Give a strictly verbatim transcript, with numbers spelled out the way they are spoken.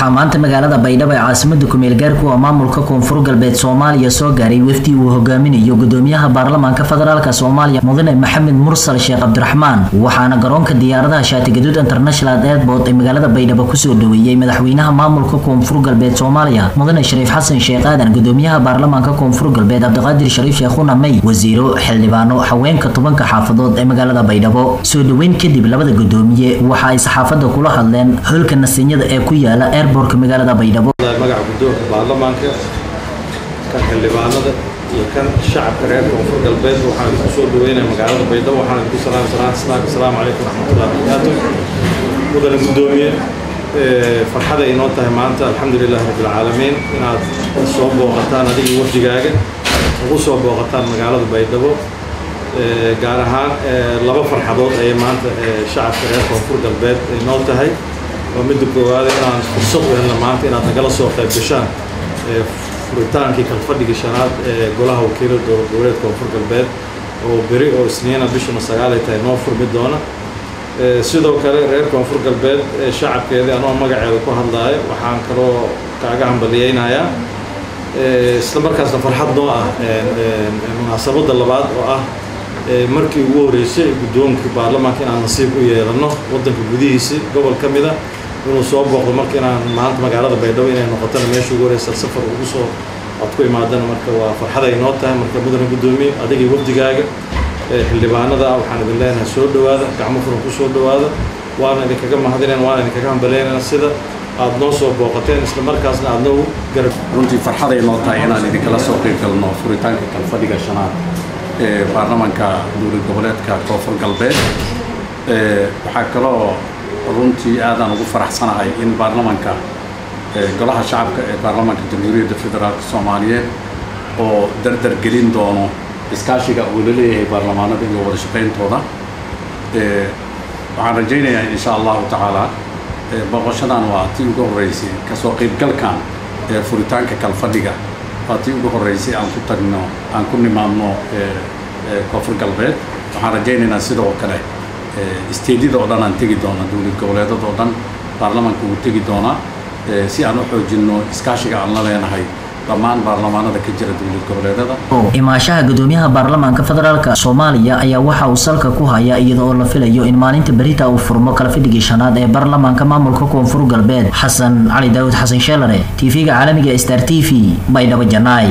waxaa maanta magaalada Baydhabo ee caasimadda ku meel gaarku oo maamulka Koonfur Galbeed Soomaaliya soo gaaray wafdi uu hogaaminayo gudoomiyaha baarlamaanka federaalka Soomaaliya Mudane Maxamed Mursal Sheikh Cabdiraxmaan waxaana garoonka diyaaradaha Shaati Gaduud International Airport ee magaalada Baydhabo ku soo dhaweeyay madaxweynaha maamulka Koonfur Galbeed Soomaaliya Mudane Shariif Xasan Sheikh Aadan gudoomiyaha baarlamaanka Koonfur Galbeed Cabdiqaadir Shariif Sheikh Unamay wasiiro xildhibaano haweenka tobanka xaafadood ee magaalada Baydhabo soo dhaweyn kadib labada gudoomiye waxa ay saxaafadda kula hadleen halka nasiinada ee ku yaala airportka magaalada Baydhabo magaca gudoomiyaha baarlamaanka kan xildhibaanada iyo kan shacabka reer Koonfur Galbeed waxaan ku soo dhaweynaa magaalada Baydhabo waxaan ku salaamsanaa assalaamu alaykum warahmatullahi wabarakaatuh mudane gudoomiye ee farxada inoo tahay maanta alxamdulillah rabbil alamin inaad soo booqataan adiga wafdigaaga ugu soo booqataan magaalada Baydhabo gaar ahaan laba farxadood ay maanta shacabka reer Koonfur Galbeed inoo tahay ومدة كوارث عن الصوت وإن المعاناة إن أتنقل صوت بشان فريتان كي كالفردي كشانات جلها وكيل دور دورة كونفور قلبات وبريء وسنين بيشون الصقالة تينو فور مدونا سيدو كله رير كونفور قلبات شعب كذا أنا ما قاعد أقول هالداي وحان كرو كعجام بديين هيا استمركز نفرح ضاء مناسبات الله بعد وآه مركي ووريسي بدون كبار لما كان نصيب ويا رنخ ودك بديسي قبل كم إذا إنه صوب وقت ما كنا معاند مقالات بيدوين إنه قطنا ماشي وجوريس السفر وقصو أتقوي معدنا مركب وفرحة ينوتها مركب بدنا قدومي أديك وقت جاك اللي بعنا ذا وحنا بالله نسود وهذا كعمر فرقصود وهذا وأنا اللي كم هذين وأنا اللي كم بلينا السيدة عدنا صوب وقتين اسم مركزنا عدنا وجرب رنتي فرحة ينوتها أنا اللي كلا سوقي كلنا فريتان كان فديك شنا baarlamaanka dowlad goboleedka Koonfur Galbeed ee waxa kale runtii aad aan ugu faraxsanahay in baarlamaanka ee golaha shacabka ee baarlamaanka Jamhuuriyadda Federaalka Soomaaliya oo dardar gelin doono iskaashiga uu la leeyahay baarlamaanada iyo wada shaqeyntooda ee waxaan rajaynayaa insha Allah ta'ala booqashadan waa tii ugu horeysay ka soo qayb galkan ee furitaanka kalfadhiga وأنا أقول لك أن أنا أقول لك أن أنا أقول لك أن أنا أقول لك أن أنا أقول لك أن أنا أقول لك أن أنا أقول لك أن أنا أقول لك أن أنا طبعاً برلمانه ذاك الجرد والقبلة هذا. إما شاء قدوميها برلمان كفدرالك سوماليا أي واحد وصل كوها يا يدور لفيليو إن ما أنت بريتا أو فرمك لفيدي شناد أي برلمان كمان ملككم فرق البيت حسن علي داود حسن شلري تيفيق عالمي استرتيفي بيدا بجناي.